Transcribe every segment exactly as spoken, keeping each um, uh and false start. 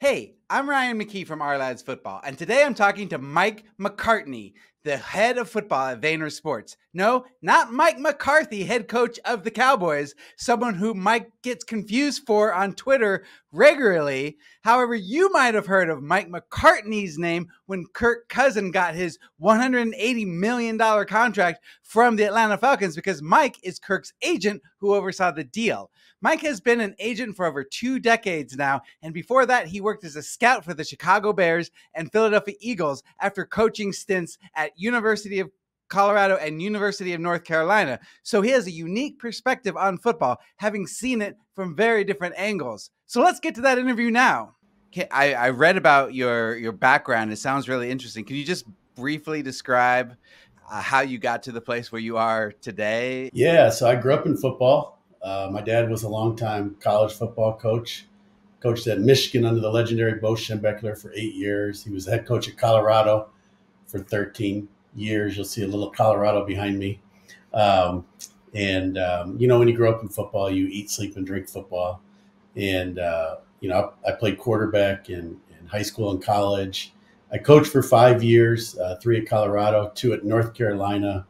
Hey, I'm Ryan McKee from Our Lads Football, and today I'm talking to Mike McCartney, the head of football at VaynerSports. No, not Mike McCarthy, head coach of the Cowboys, someone who Mike gets confused for on Twitter regularly. However, you might have heard of Mike McCartney's name when Kirk Cousins got his one hundred eighty million dollars contract from the Atlanta Falcons because Mike is Kirk's agent who oversaw the deal. Mike has been an agent for over two decades now, and before that, he worked as a scout for the Chicago Bears and Philadelphia Eagles after coaching stints at University of Colorado and University of North Carolina. So he has a unique perspective on football, having seen it from very different angles. So let's get to that interview now. Okay, I, I read about your, your background. It sounds really interesting. Can you just briefly describe uh, how you got to the place where you are today? Yeah, so I grew up in football. Uh, my dad was a longtime college football coach, coached at Michigan under the legendary Bo Schembechler for eight years. He was the head coach at Colorado for thirteen years. You'll see a little Colorado behind me. Um, and, um, you know, when you grow up in football, you eat, sleep, and drink football. And, uh, you know, I, I played quarterback in, in high school and college. I coached for five years, uh, three at Colorado, two at North Carolina.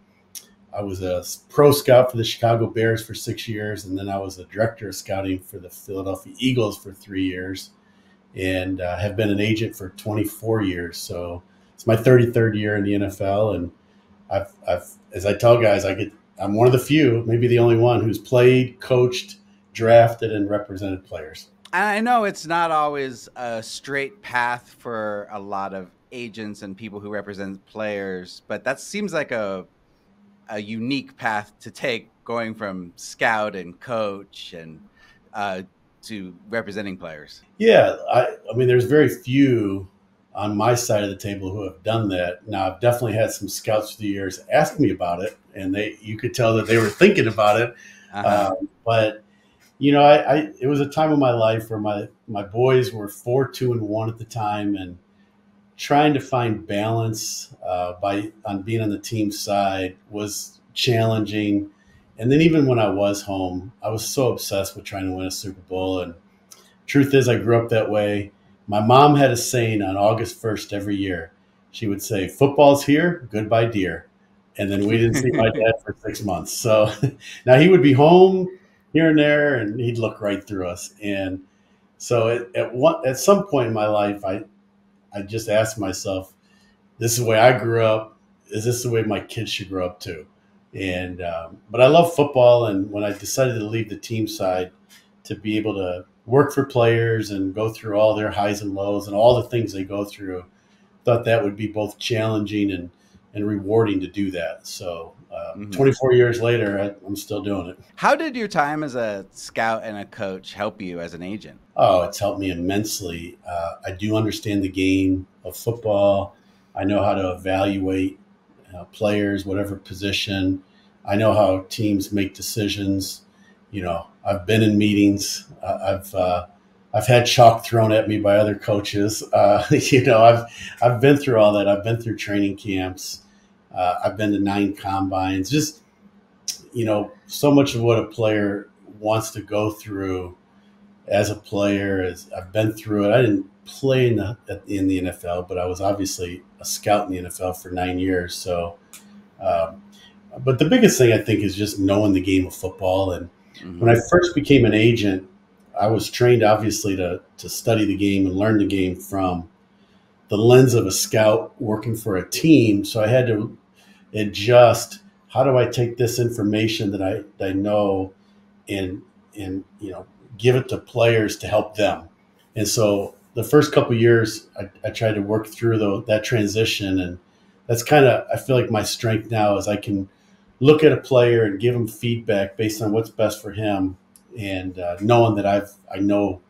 I was a pro scout for the Chicago Bears for six years, and then I was a director of scouting for the Philadelphia Eagles for three years, and uh, have been an agent for twenty-four years. So it's my thirty-third year in the N F L, and I've, I've as I tell guys, I get I'm one of the few, maybe the only one, who's played, coached, drafted, and represented players. I know it's not always a straight path for a lot of agents and people who represent players, but that seems like a a unique path to take, going from scout and coach and uh, to representing players. Yeah, I, I mean, there's very few on my side of the table who have done that. Now, I've definitely had some scouts through the years ask me about it, and they you could tell that they were thinking about it. Uh-huh. um, but, you know, I, I it was a time in my life where my, my boys were four, two, and one at the time, and trying to find balance uh, by on being on the team side was challenging. And then even when I was home, I was so obsessed with trying to win a Super Bowl. And truth is, I grew up that way. My mom had a saying on August first every year. She would say, "Football's here, goodbye, dear." And then we didn't see my dad for six months. So now he would be home here and there, and he'd look right through us. And so at, at, one, at some point in my life, I I just asked myself, this is the way I grew up. Is this the way my kids should grow up too? And, um, but I love football. And when I decided to leave the team side to be able to work for players and go through all their highs and lows and all the things they go through, thought that would be both challenging and, and rewarding to do that. So um, mm-hmm. twenty-four years later, I, I'm still doing it. How did your time as a scout and a coach help you as an agent? Oh, it's helped me immensely. Uh, I do understand the game of football. I know how to evaluate uh, players, whatever position. I know how teams make decisions. You know, I've been in meetings. Uh, I've uh, I've had chalk thrown at me by other coaches. Uh, you know, I've I've been through all that. I've been through training camps. Uh, I've been to nine combines. Just, you know, so much of what a player wants to go through as a player. As I've been through it. I didn't play in the, in the N F L, but I was obviously a scout in the N F L for nine years. So, um, but the biggest thing I think is just knowing the game of football. And mm-hmm. when I first became an agent, I was trained, obviously, to, to study the game and learn the game from the lens of a scout working for a team. So I had to adjust, how do I take this information that I, that I know and, and you know, give it to players to help them? And so the first couple of years, I, I tried to work through the, that transition. And that's kind of, I feel like my strength now is I can look at a player and give him feedback based on what's best for him. And uh, knowing that I've, I know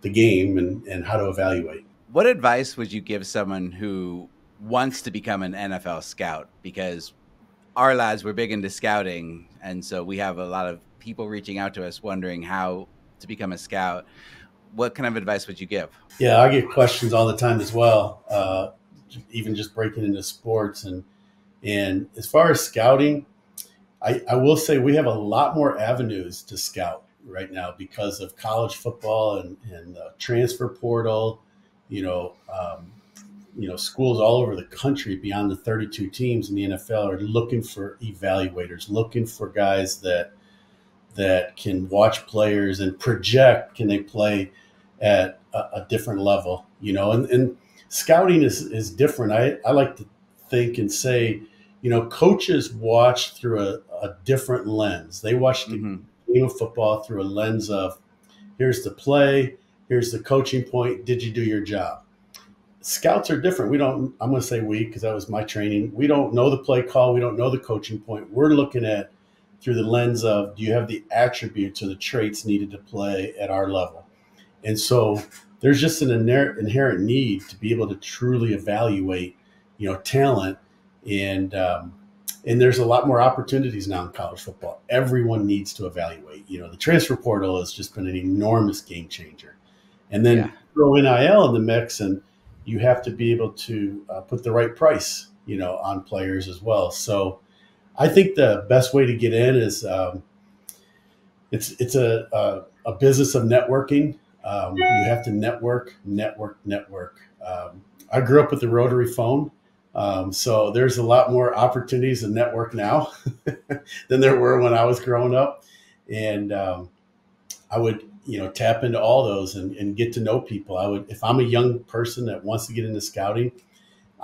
the game and, and how to evaluate. What advice would you give someone who wants to become an N F L scout? Because our lads were big into scouting. And so we have a lot of people reaching out to us wondering how to become a scout. What kind of advice would you give? Yeah, I get questions all the time as well, uh, even just breaking into sports. And, and as far as scouting, I, I will say we have a lot more avenues to scout. right now because of college football and, and the transfer portal, you know, um, you know, schools all over the country beyond the thirty-two teams in the N F L are looking for evaluators, looking for guys that that can watch players and project, can they play at a, a different level, you know, and, and scouting is, is different. I, I like to think and say, you know, coaches watch through a, a different lens. They watch the mm-hmm. game of football through a lens of here's the play, here's the coaching point. Did you do your job? Scouts are different. We don't, I'm going to say we, because that was my training. We don't know the play call. We don't know the coaching point. We're looking at through the lens of, do you have the attributes or the traits needed to play at our level? And so there's just an inher- inherent need to be able to truly evaluate, you know, talent. And, um, and there's a lot more opportunities now in college football. Everyone needs to evaluate, you know, the transfer portal has just been an enormous game changer. And then yeah. throw N I L in the mix and you have to be able to uh, put the right price, you know, on players as well. So I think the best way to get in is, um, it's, it's a, a, a business of networking. Um, you have to network, network, network. Um, I grew up with the rotary phone. Um, so there's a lot more opportunities to network now than there were when I was growing up. And, um, I would, you know, tap into all those and, and get to know people. I would, if I'm a young person that wants to get into scouting,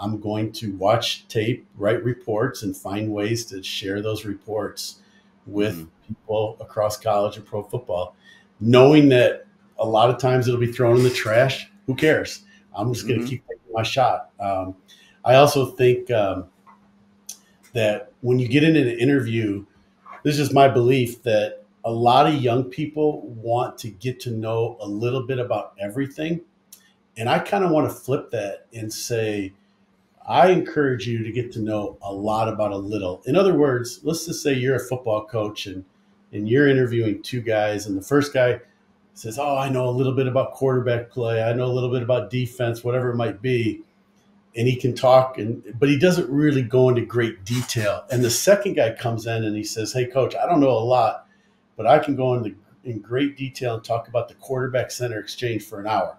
I'm going to watch tape, write reports, and find ways to share those reports with mm-hmm. people across college and pro football, knowing that a lot of times it'll be thrown in the trash. Who cares? I'm just going to mm-hmm. keep taking my shot. Um, I also think um, that when you get into an interview, this is my belief that a lot of young people want to get to know a little bit about everything. And I kind of want to flip that and say, I encourage you to get to know a lot about a little. In other words, let's just say you're a football coach and, and you're interviewing two guys. And the first guy says, oh, I know a little bit about quarterback play. I know a little bit about defense, whatever it might be. And he can talk, and but he doesn't really go into great detail. And the second guy comes in and he says, hey, coach, I don't know a lot, but I can go into in great detail and talk about the quarterback center exchange for an hour.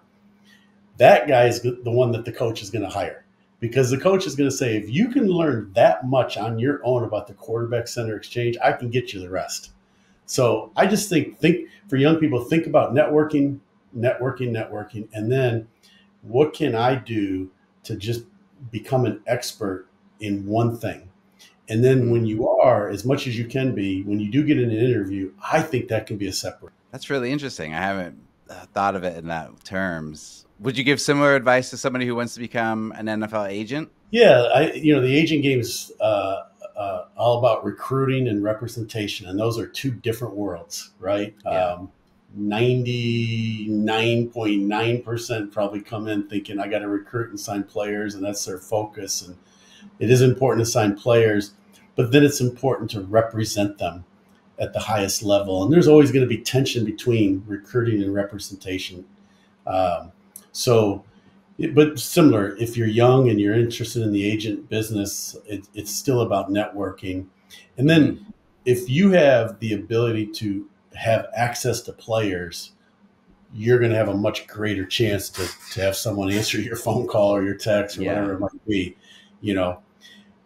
That guy is the one that the coach is going to hire, because the coach is going to say, if you can learn that much on your own about the quarterback center exchange, I can get you the rest. So I just think, think for young people, think about networking, networking, networking, and then what can I do to just become an expert in one thing. And then when you are, as much as you can be, when you do get in an interview, I think that can be a separate. That's really interesting. I haven't thought of it in that terms. Would you give similar advice to somebody who wants to become an N F L agent? Yeah. I, you know, the agent game is uh, uh, all about recruiting and representation. And those are two different worlds, right? Yeah. Um, ninety-nine point nine percent probably come in thinking I got to recruit and sign players, and that's their focus. And it is important to sign players, but then it's important to represent them at the highest level. And there's always going to be tension between recruiting and representation. Um, so, but similar, if you're young and you're interested in the agent business, it, it's still about networking. And then if you have the ability to have access to players, you're going to have a much greater chance to, to have someone answer your phone call or your text or yeah. whatever it might be. You know,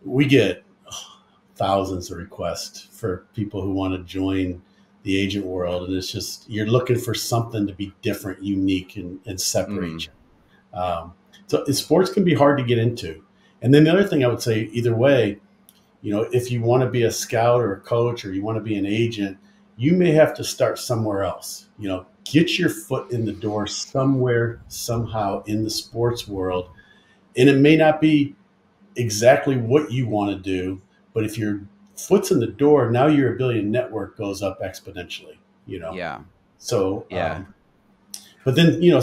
we get oh, thousands of requests for people who want to join the agent world. And it's just, you're looking for something to be different, unique, and, and separate you. Mm-hmm. Um, so sports can be hard to get into. And then the other thing I would say, either way, you know, if you want to be a scout or a coach, or you want to be an agent, you may have to start somewhere else. You know, get your foot in the door somewhere, somehow in the sports world. And it may not be exactly what you want to do, but if your foot's in the door, now your ability to network goes up exponentially, you know? Yeah. So, yeah. Um, but then, you know,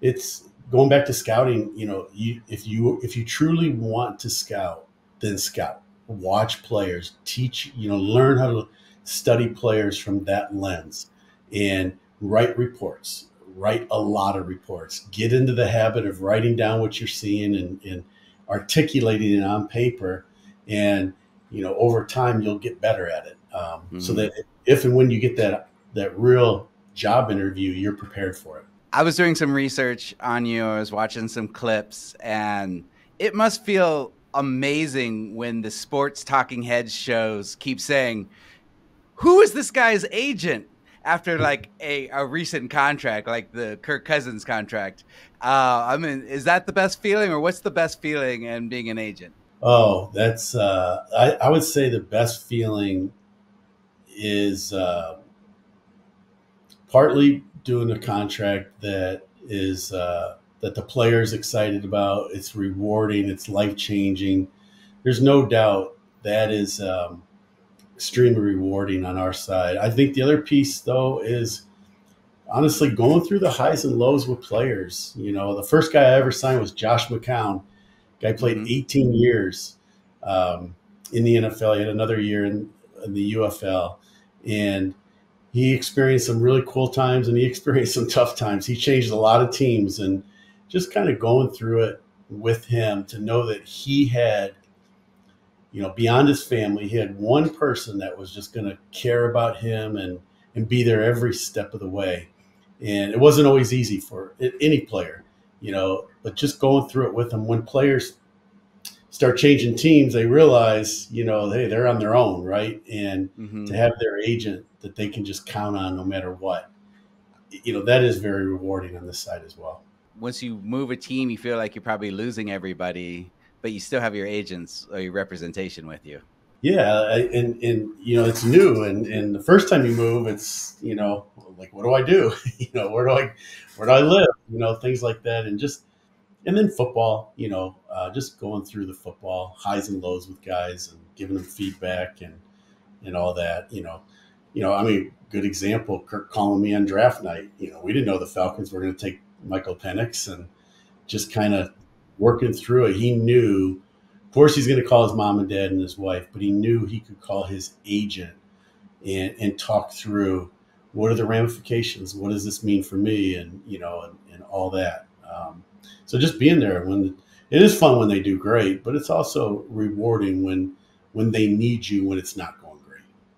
it's going back to scouting. You know, you, if you, if you truly want to scout, then scout, watch players, teach, you know, learn how to study players from that lens, and write reports, write a lot of reports, get into the habit of writing down what you're seeing and, and articulating it on paper. And, you know, over time you'll get better at it. Um, mm-hmm. So that if and when you get that, that real job interview, you're prepared for it. I was doing some research on you. I was watching some clips, and it must feel amazing when the sports talking head shows keep saying, who is this guy's agent? After like a, a recent contract, like the Kirk Cousins contract. Uh, I mean, is that the best feeling, or what's the best feeling in being an agent? Oh, that's, uh, I, I would say the best feeling is uh, partly doing a contract that is, uh, that the player's excited about. It's rewarding, it's life-changing. There's no doubt that is, um, extremely rewarding on our side. I think the other piece, though, is honestly going through the highs and lows with players. You know, the first guy I ever signed was Josh McCown. Guy played mm-hmm. eighteen years um, in the N F L. He had another year in, in the U F L. And he experienced some really cool times, and he experienced some tough times. He changed a lot of teams, and just kind of going through it with him to know that he had, you know, beyond his family, he had one person that was just going to care about him and, and be there every step of the way. And it wasn't always easy for any player, you know, but just going through it with him. When players start changing teams, they realize, you know, hey, they're on their own, right? And mm-hmm. to have their agent that they can just count on no matter what, you know, that is very rewarding on this side as well. Once you move a team, you feel like you're probably losing everybody, but you still have your agents or your representation with you. Yeah. And, and, you know, it's new. And, and the first time you move, it's, you know, like, what do I do? You know, where do I, where do I live? You know, things like that. And just, and then football, you know, uh, just going through the football highs and lows with guys and giving them feedback and, and all that, you know, you know, I mean, good example, Kirk calling me on draft night. You know, we didn't know the Falcons were going to take Michael Penix, and just kind of working through it. He knew, of course, he's going to call his mom and dad and his wife, but he knew he could call his agent and, and talk through, what are the ramifications? What does this mean for me? And, you know, and, and all that. Um, so just being there when it is fun, when they do great, but it's also rewarding when, when they need you, when it's not going great.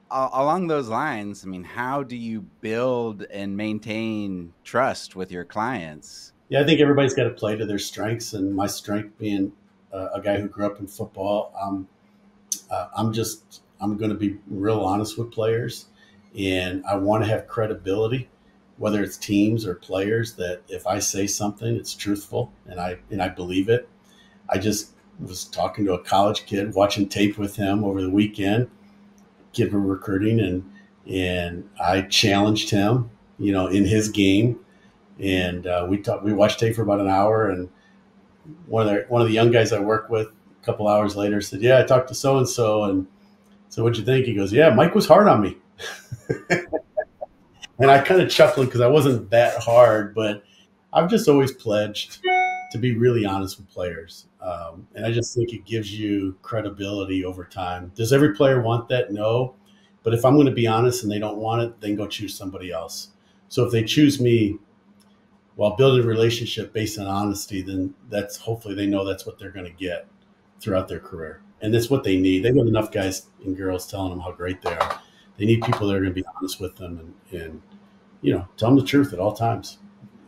Along those lines, I mean, how do you build and maintain trust with your clients? Yeah, I think everybody's got to play to their strengths, and my strength being uh, a guy who grew up in football, um, uh, I'm just, I'm going to be real honest with players, and I want to have credibility, whether it's teams or players, that if I say something, it's truthful, and I, and I believe it. I just was talking to a college kid, watching tape with him over the weekend, kid from recruiting, and, and I challenged him, you know, in his game. And uh, we talked, we watched tape for about an hour, and one of the, one of the young guys I work with a couple hours later said, yeah, I talked to so-and-so. And so what'd you think? He goes, yeah, Mike was hard on me. And I kind of chuckled, because I wasn't that hard, but I've just always pledged to be really honest with players. Um, and I just think it gives you credibility over time. Does every player want that? No. But if I'm going to be honest and they don't want it, then go choose somebody else. So if they choose me, while building a relationship based on honesty, then that's, hopefully they know that's what they're going to get throughout their career. And that's what they need. They've got enough guys and girls telling them how great they are. They need people that are going to be honest with them and, and, you know, tell them the truth at all times,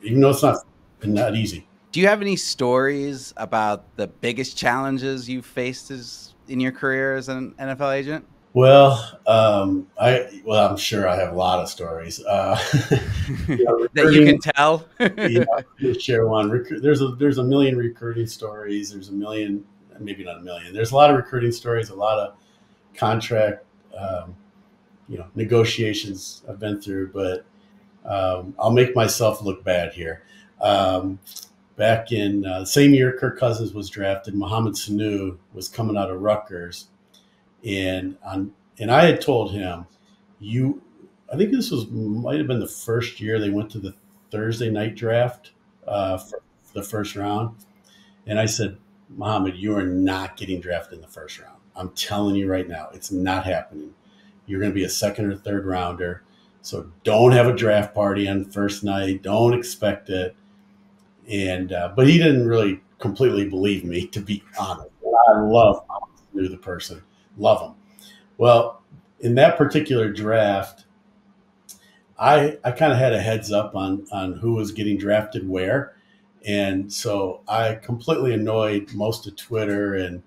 even though it's not, not easy. Do you have any stories about the biggest challenges you've faced as, in your career as an N F L agent? Well, um, I, well, I'm sure I have a lot of stories, uh, you know, that you can tell. Yeah, I'll share one. Recru there's a, there's a million recruiting stories. There's a million, maybe not a million. There's a lot of recruiting stories, a lot of contract, um, you know, negotiations I've been through, but, um, I'll make myself look bad here. Um, back in uh, the same year Kirk Cousins was drafted, Mohamed Sanu was coming out of Rutgers. And on, and I had told him, you, I think this was, might have been the first year they went to the Thursday night draft uh, for the first round. And I said, Mohamed, you are not getting drafted in the first round. I'm telling you right now, it's not happening. You're going to be a second or third rounder. So don't have a draft party on first night. Don't expect it. And, uh, but he didn't really completely believe me, to be honest. I love the person. Love them. Well, in that particular draft, I, I kind of had a heads up on, on who was getting drafted where. And so I completely annoyed most of Twitter, and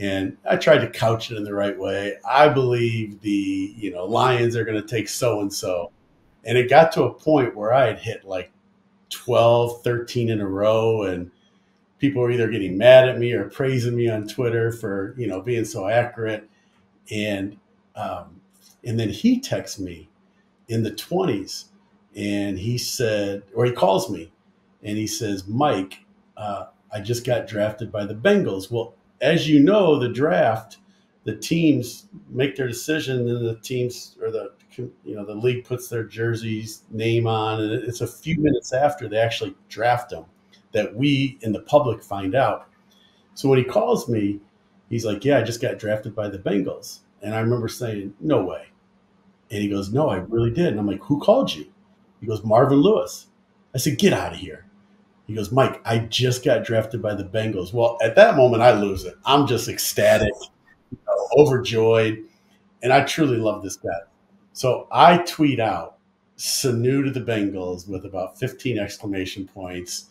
and I tried to couch it in the right way. I believe the, you know, Lions are going to take so-and-so. And it got to a point where I had hit like twelve, thirteen in a row, and people were either getting mad at me or praising me on Twitter for, you know, being so accurate. And, um, and then he texts me in the twenties, and he said, or he calls me and he says, Mike, uh, I just got drafted by the Bengals. Well, as you know, the draft, the teams make their decision, and the teams, or the, you know, the league puts their jersey's name on, and it's a few minutes after they actually draft them that we in the public find out. So when he calls me, he's like, yeah, I just got drafted by the Bengals. And I remember saying, no way. And he goes, no, I really did. And I'm like, who called you? He goes, Marvin Lewis. I said, get out of here. He goes, Mike, I just got drafted by the Bengals. Well, at that moment, I lose it. I'm just ecstatic, you know, overjoyed. And I truly love this guy. So I tweet out Sanu to the Bengals with about fifteen exclamation points.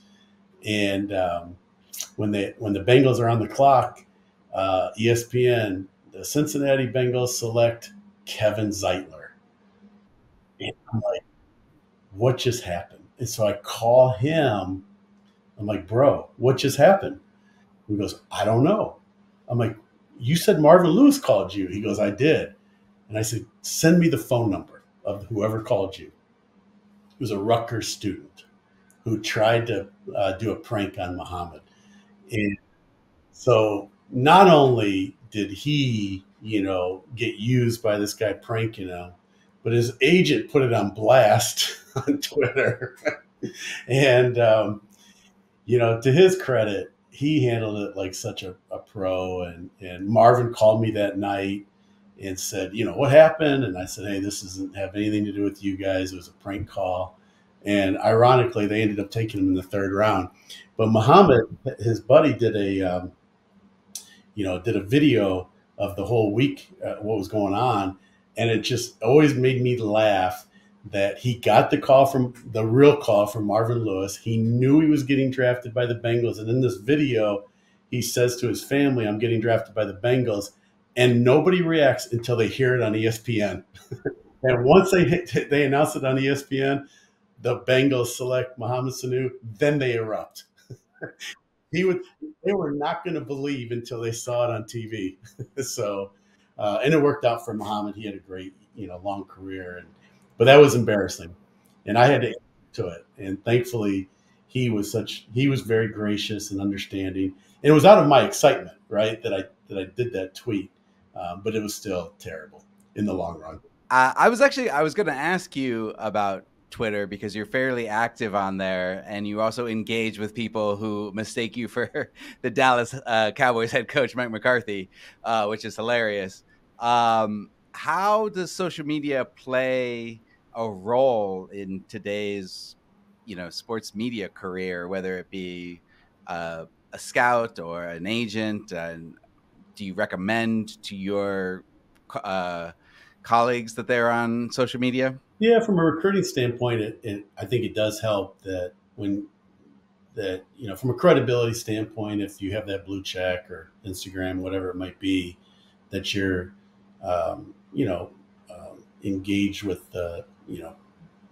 And um, when they when the Bengals are on the clock, uh, E S P N, the Cincinnati Bengals select Kevin Zeitler. And I'm like, what just happened? And so I call him. I'm like, bro, what just happened? He goes, I don't know. I'm like, you said Marvin Lewis called you. He goes, I did. And I said, send me the phone number of whoever called you. He was a Rutgers student who tried to uh, do a prank on Mohamed. And so not only did he, you know, get used by this guy pranking him, but his agent put it on blast on Twitter. And, um, you know, to his credit, he handled it like such a, a pro. And, and Marvin called me that night and said, you know, what happened? And I said, hey, this doesn't have anything to do with you guys. It was a prank call. And ironically, they ended up taking him in the third round. But Mohamed, his buddy, did a, um, you know, did a video of the whole week, uh, what was going on. And it just always made me laugh that he got the call from, the real call from Marvin Lewis. He knew he was getting drafted by the Bengals. And in this video, he says to his family, I'm getting drafted by the Bengals. And nobody reacts until they hear it on E S P N. And once they hit, they announce it on E S P N, the Bengals select Mohamed Sanu, then they erupt. he would, They were not going to believe until they saw it on T V. so, uh, and it worked out for Mohamed. He had a great, you know, long career. And, but that was embarrassing. And I had to answer to it. And thankfully, he was such, he was very gracious and understanding. And it was out of my excitement, right, that I, that I did that tweet. Um, but it was still terrible in the long run. Uh, I was actually, I was going to ask you about Twitter because you're fairly active on there, and you also engage with people who mistake you for the Dallas uh, Cowboys head coach, Mike McCarthy, uh, which is hilarious. Um, how does social media play a role in today's, you know, sports media career, whether it be uh, a scout or an agent, and do you recommend to your uh, colleagues that they're on social media? Yeah, from a recruiting standpoint, it, it, I think it does help that when that, you know, from a credibility standpoint, if you have that blue check or Instagram, whatever it might be, that you're, um, you know, um, engaged with, uh, you know,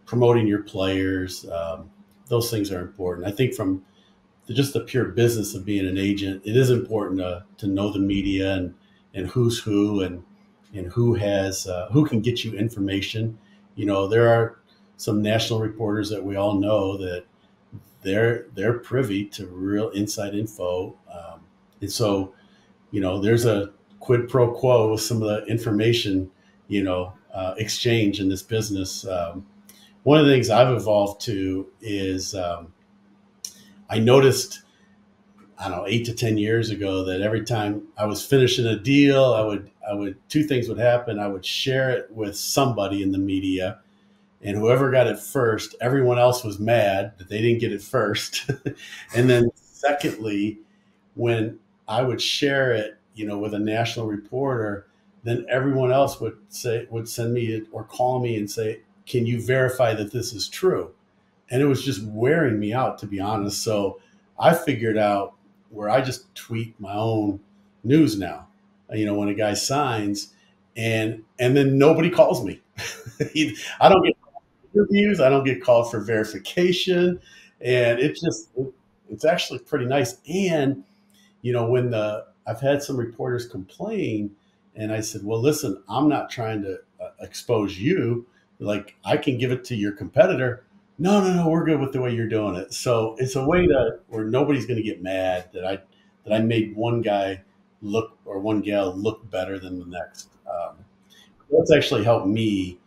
promoting your players. Um, those things are important. I think from the, just the pure business of being an agent, it is important to, to know the media and, and who's who and, and who has, uh, who can get you information. You know, there are some national reporters that we all know that they're they're privy to real inside info. Um, and so, you know, there's a quid pro quo with some of the information, you know, uh, exchange in this business. Um, one of the things I've evolved to is um, I noticed, I don't know, eight to ten years ago that every time I was finishing a deal, I would, I would, two things would happen. I would share it with somebody in the media, and whoever got it first, everyone else was mad that they didn't get it first. And then secondly, when I would share it, you know, with a national reporter, then everyone else would say, would send me or call me and say, can you verify that this is true? And it was just wearing me out, to be honest. So I figured out where I just tweet my own news now, you know, when a guy signs and, and then nobody calls me. I don't get interviews. I don't get called for verification. And it's just, it's actually pretty nice. And, you know, when the, I've had some reporters complain and I said, well, listen, I'm not trying to uh, expose you. Like, I can give it to your competitor. No, no, no, we're good with the way you're doing it. So it's a way to where nobody's going to get mad that I, that I made one guy look or one gal look better than the next. Um, that's actually helped me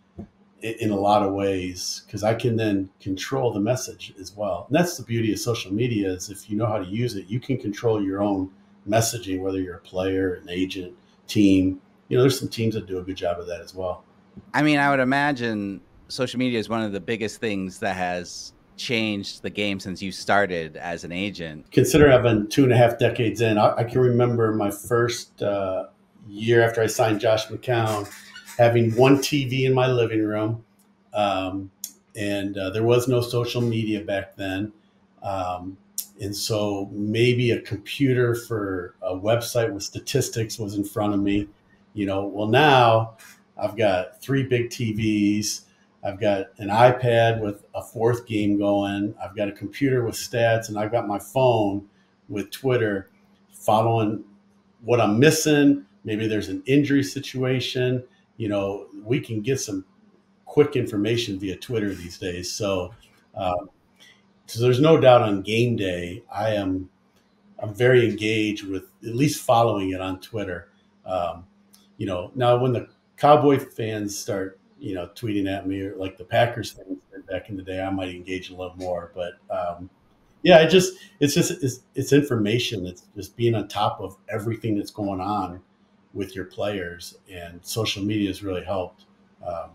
in, in a lot of ways, because I can then control the message as well. And that's the beauty of social media, is if you know how to use it, you can control your own messaging, whether you're a player, an agent, team. You know, there's some teams that do a good job of that as well. I mean, I would imagine social media is one of the biggest things that has changed the game since you started as an agent. Considering I've been two and a half decades in, I, I can remember my first uh, year after I signed Josh McCown, having one T V in my living room. Um, and uh, there was no social media back then. Um, and so maybe a computer for a website with statistics was in front of me. You know, well, now I've got three big T Vs. I've got an iPad with a fourth game going. I've got a computer with stats, and I've got my phone with Twitter following what I'm missing. Maybe there's an injury situation. You know, we can get some quick information via Twitter these days. So, uh, so there's no doubt on game day, I am I'm very engaged with at least following it on Twitter. Um, you know, now when the Cowboy fans start, you know, tweeting at me, or like the Packers things back in the day, I might engage a little more, but um, yeah, it just, it's just, it's, it's information. It's just being on top of everything that's going on with your players, and social media has really helped. Um,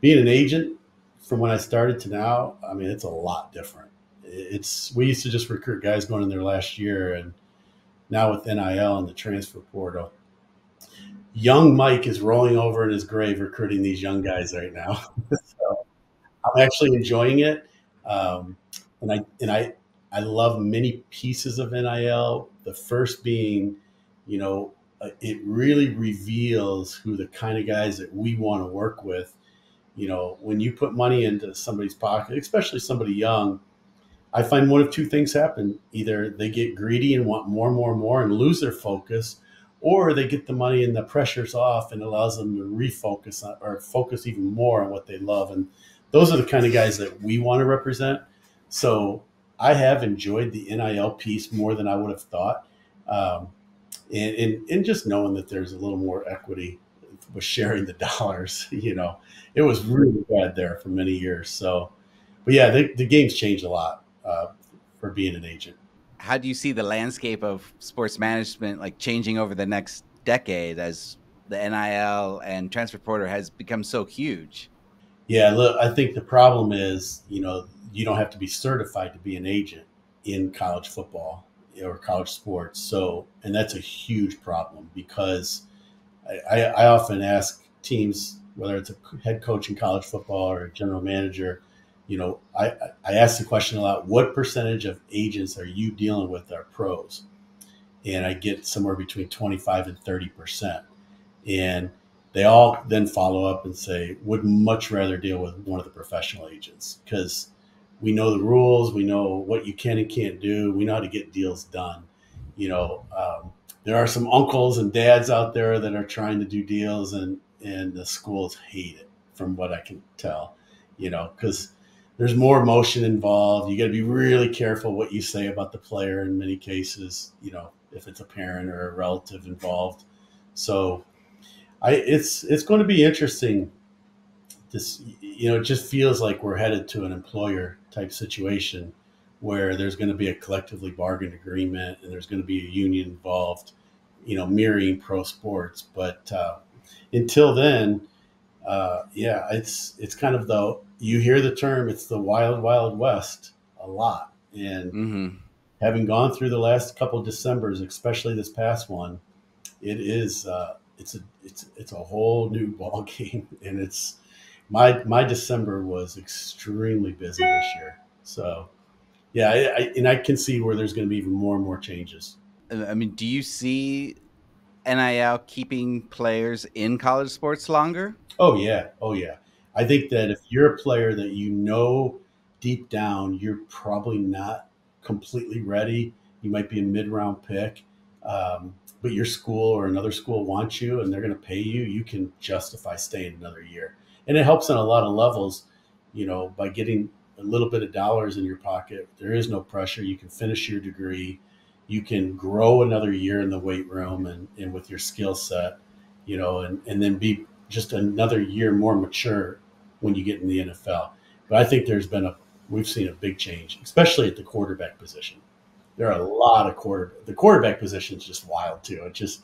being an agent from when I started to now, I mean, it's a lot different. It's, we used to just recruit guys going in their last year, and now with N I L and the transfer portal, young Mike is rolling over in his grave recruiting these young guys right now. So I'm actually enjoying it. Um, and I and I I love many pieces of N I L. The first being, you know, it really reveals who the kind of guys that we want to work with. You know, when you put money into somebody's pocket, especially somebody young, I find one of two things happen. Either they get greedy and want more, more, more and lose their focus, or they get the money and the pressure's off and allows them to refocus on, or focus even more on what they love. And those are the kind of guys that we want to represent. So I have enjoyed the N I L piece more than I would have thought. Um, and, and, and just knowing that there's a little more equity with sharing the dollars, you know, it was really bad there for many years. So, but yeah, the, the game's changed a lot uh, for being an agent. How do you see the landscape of sports management like changing over the next decade as the N I L and transfer portal has become so huge? Yeah, look, I think the problem is, you know, you don't have to be certified to be an agent in college football or college sports. So, and that's a huge problem, because I, I often ask teams, whether it's a head coach in college football or a general manager, you know, I, I ask the question a lot, what percentage of agents are you dealing with are pros? And I get somewhere between twenty-five and thirty percent. And they all then follow up and say, would much rather deal with one of the professional agents, because we know the rules, we know what you can and can't do, we know how to get deals done. You know, um, there are some uncles and dads out there that are trying to do deals, and, and the schools hate it from what I can tell, you know, because there's more emotion involved. You got to be really careful what you say about the player in many cases, you know, if it's a parent or a relative involved. So I, it's, it's going to be interesting. This, you know, it just feels like we're headed to an employer type situation where there's going to be a collectively bargained agreement and there's going to be a union involved, you know, mirroring pro sports. But uh, until then, uh, yeah, it's, it's kind of the, you hear the term, it's the wild, wild west a lot. And mm-hmm. having gone through the last couple of Decembers, especially this past one, it is, uh, it's a, it's, it's a whole new ball game, and it's my my December was extremely busy this year. So, yeah, I, I, and I can see where there's going to be even more and more changes. I mean, do you see N I L keeping players in college sports longer? Oh, yeah. Oh, yeah. I think that if you're a player that you know deep down you're probably not completely ready, you might be a mid-round pick, um, but your school or another school wants you and they're going to pay you, you can justify staying another year. And it helps on a lot of levels, you know, by getting a little bit of dollars in your pocket. There is no pressure. You can finish your degree. You can grow another year in the weight room and, and with your skill set, you know, and, and then be just another year more mature when you get in the N F L. But I think there's been a, we've seen a big change, especially at the quarterback position. There are a lot of quarter, the quarterback position is just wild too. It just,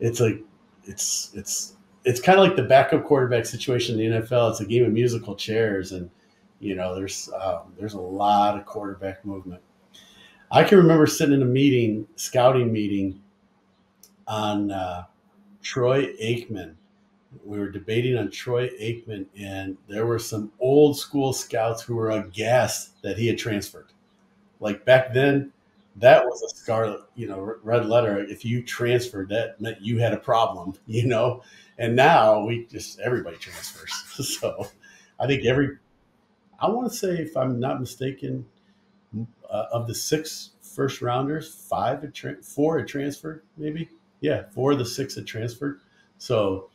it's like, it's, it's, it's kind of like the backup quarterback situation in the N F L. It's a game of musical chairs. And, you know, there's, um, there's a lot of quarterback movement. I can remember sitting in a meeting, scouting meeting on uh, Troy Aikman. We were debating on Troy Aikman, and there were some old school scouts who were aghast that he had transferred. Like back then, that was a scarlet, you know, red letter. If you transferred, that meant you had a problem, you know. And now we just everybody transfers. So I think every, I want to say, if I'm not mistaken, uh, of the six first rounders, five had tra- four had transferred, maybe. Yeah, four of the six had transferred. So,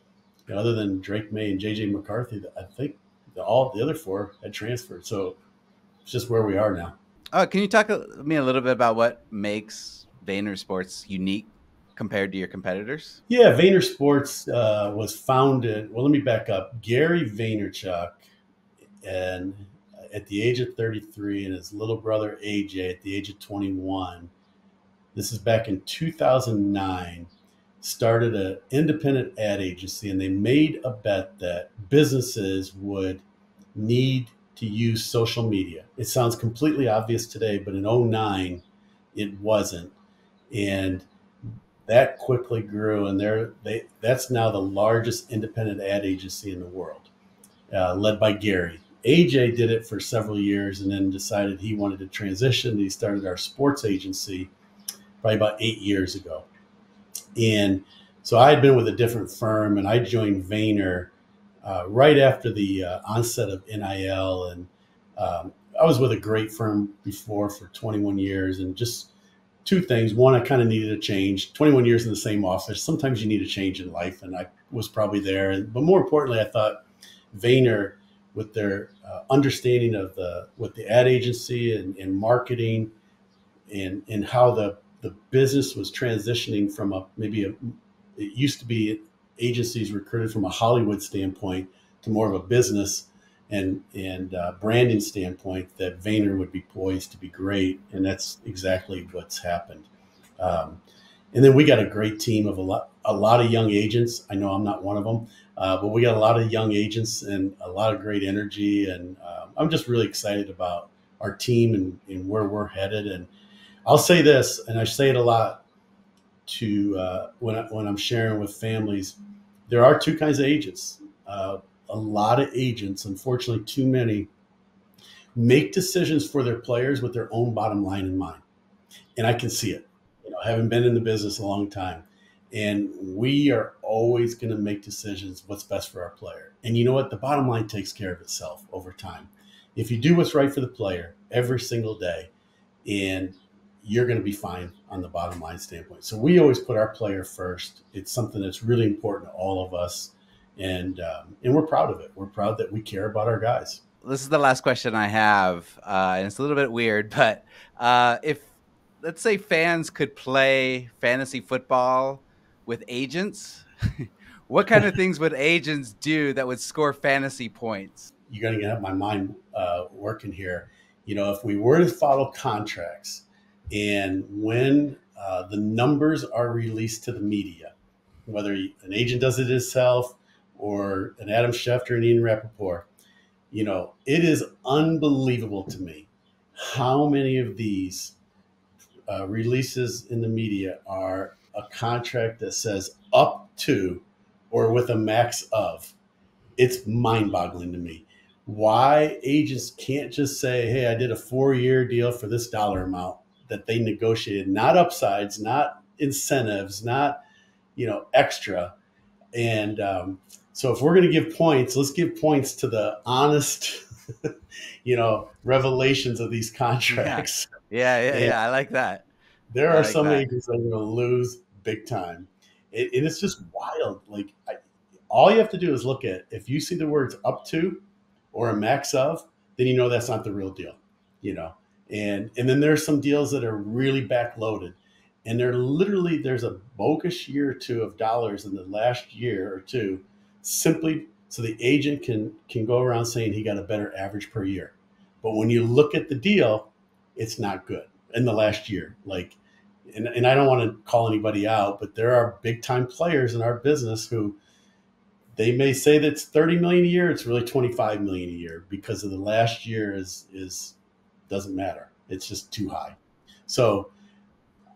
other than Drake May and J J McCarthy, I think the, all the other four had transferred. So it's just where we are now. Uh, can you talk to me a little bit about what makes VaynerSports unique compared to your competitors? Yeah, VaynerSports uh, was founded. Well, let me back up. Gary Vaynerchuk, and at the age of thirty-three, and his little brother A J at the age of twenty-one. This is back in two thousand nine. Started an independent ad agency, and they made a bet that businesses would need to use social media. It sounds completely obvious today, but in oh nine, it wasn't. And that quickly grew, and they're, they, that's now the largest independent ad agency in the world, uh, led by Gary. A J did it for several years and then decided he wanted to transition. He started our sports agency probably about eight years ago. And so I had been with a different firm, and I joined Vayner uh, right after the uh, onset of N I L. And um, I was with a great firm before for twenty-one years, and just two things. One, I kind of needed a change. twenty-one years in the same office. Sometimes you need a change in life, and I was probably there. And, but more importantly, I thought Vayner, with their uh, understanding of the what the ad agency and, and marketing and, and how the the business was transitioning from a, maybe a, it used to be agencies recruited from a Hollywood standpoint to more of a business and, and uh, branding standpoint, that Vayner would be poised to be great. And that's exactly what's happened. Um, and then we got a great team of a lot, a lot of young agents. I know I'm not one of them, uh, but we got a lot of young agents and a lot of great energy. And uh, I'm just really excited about our team and, and where we're headed. And I'll say this, and I say it a lot to uh, when, I, when I'm sharing with families, there are two kinds of agents. Uh, a lot of agents, unfortunately too many, make decisions for their players with their own bottom line in mind. And I can see it. You know, I haven't been in the business a long time. And we are always going to make decisions what's best for our player. And you know what? The bottom line takes care of itself over time. If you do what's right for the player every single day, and you're going to be fine on the bottom line standpoint. So we always put our player first. It's something that's really important to all of us. And, um, and we're proud of it. We're proud that we care about our guys. This is the last question I have. Uh, and it's a little bit weird, but uh, if, let's say fans could play fantasy football with agents, what kind of things would agents do that would score fantasy points? You're going to have my mind uh, working here. You know, if we were to follow contracts, and when uh, the numbers are released to the media, whether an agent does it himself or an Adam Schefter and Ian Rappaport, you know, it is unbelievable to me how many of these uh, releases in the media are a contract that says up to or with a max of. it's mind-boggling to me why agents can't just say, hey, I did a four-year deal for this dollar amount that they negotiated, not upsides, not incentives, not, you know, extra. And um, so if we're going to give points, let's give points to the honest, you know, revelations of these contracts. Yeah, yeah, yeah, yeah. I like that. There I are like some that. agents that are going to lose big time. It, and it's just wild. Like I, all you have to do is look at, if you see the words up to or a max of, then you know that's not the real deal, you know. And and then there's some deals that are really backloaded, and they're literally, there's a bogus year or two of dollars in the last year or two, simply so the agent can can go around saying he got a better average per year. But when you look at the deal, it's not good in the last year. Like, and, and I don't want to call anybody out, but there are big time players in our business who, they may say that's thirty million a year, it's really twenty-five million a year because of the last year is is doesn't matter. It's just too high. So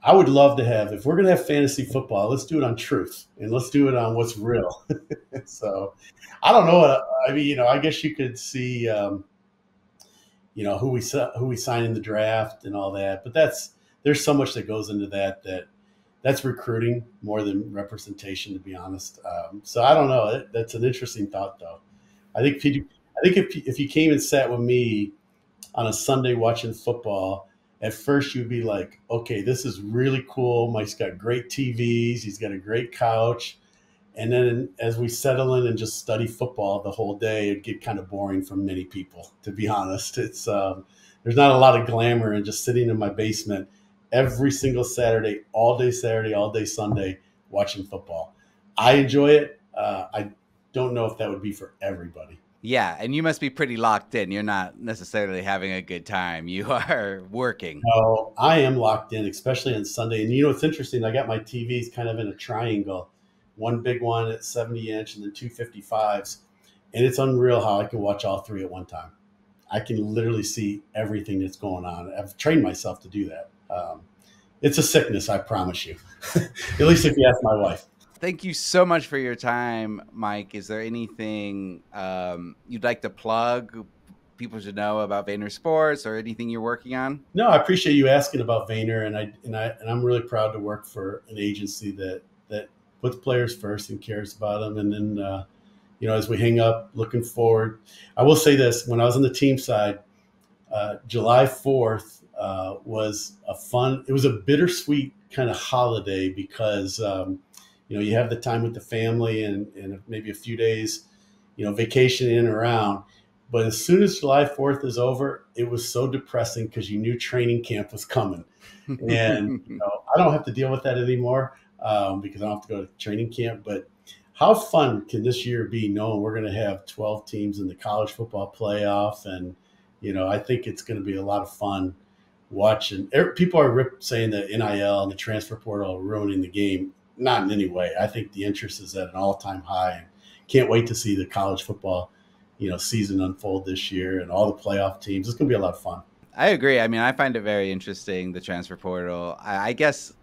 I would love to have, if we're going to have fantasy football, let's do it on truth and let's do it on what's real. So I don't know. I mean, you know, I guess you could see, um, you know, who we who we sign in the draft and all that. But that's, there's so much that goes into that that that's recruiting more than representation, to be honest. Um, so I don't know. That, that's an interesting thought, though. I think if you, I think if if you came and sat with me on a Sunday watching football, at first you'd be like, okay, this is really cool. Mike's got great T Vs. He's got a great couch. And then as we settle in and just study football the whole day, it'd get kind of boring for many people, to be honest. It's um, there's not a lot of glamour in just sitting in my basement every single Saturday, all day Saturday, all day Sunday, watching football. I enjoy it. Uh, I don't know if that would be for everybody. Yeah, and you must be pretty locked in. You're not necessarily having a good time. You are working. No, I am locked in, especially on Sunday. And you know what's interesting? I got my T Vs kind of in a triangle. One big one at seventy inch and then two fifty-fives. And it's unreal how I can watch all three at one time. I can literally see everything that's going on. I've trained myself to do that. Um, it's a sickness, I promise you. At least if you ask my wife. Thank you so much for your time, Mike. Is there anything um, you'd like to plug, people should know about VaynerSports, or anything you're working on? No, I appreciate you asking about Vayner, and I and I and I'm really proud to work for an agency that that puts players first and cares about them. And then, uh, you know, as we hang up, looking forward, I will say this: when I was on the team side, uh, July fourth uh, was a fun. It was a bittersweet kind of holiday because. Um, You know, you have the time with the family and, and maybe a few days, you know, vacation in and around. But as soon as July fourth is over, it was so depressing because you knew training camp was coming. And you know, I don't have to deal with that anymore um, because I don't have to go to training camp. But how fun can this year be knowing we're going to have twelve teams in the college football playoff? And, you know, I think it's going to be a lot of fun watching. People are rip saying that N I L and the transfer portal are ruining the game. Not in any way. I think the interest is at an all-time high, and can't wait to see the college football, you know, season unfold this year and all the playoff teams. It's going to be a lot of fun. I agree. I mean, I find it very interesting, the transfer portal. I, I guess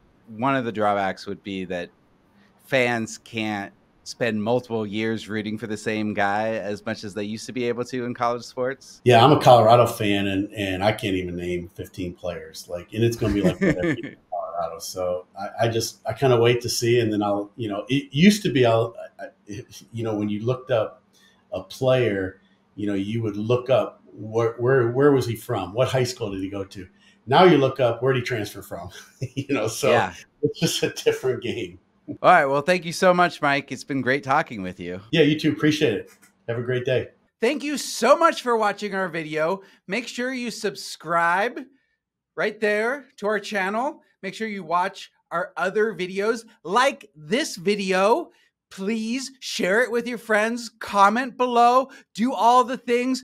one of the drawbacks would be that fans can't spend multiple years rooting for the same guy as much as they used to be able to in college sports. Yeah, I'm a Colorado fan, and and I can't even name fifteen players. Like, and it's going to be like that. So I, I just, I kind of wait to see, and then I'll, you know, it used to be, I'll, I, it, you know, when you looked up a player, you know, you would look up where, where, where was he from? What high school did he go to? Now you look up, where did he transfer from? You know, so yeah. It's just a different game. All right. Well, thank you so much, Mike. It's been great talking with you. Yeah, you too. Appreciate it. Have a great day. Thank you so much for watching our video. Make sure you subscribe right there to our channel. Make sure you watch our other videos like this video. Please share it with your friends, comment below, do all the things.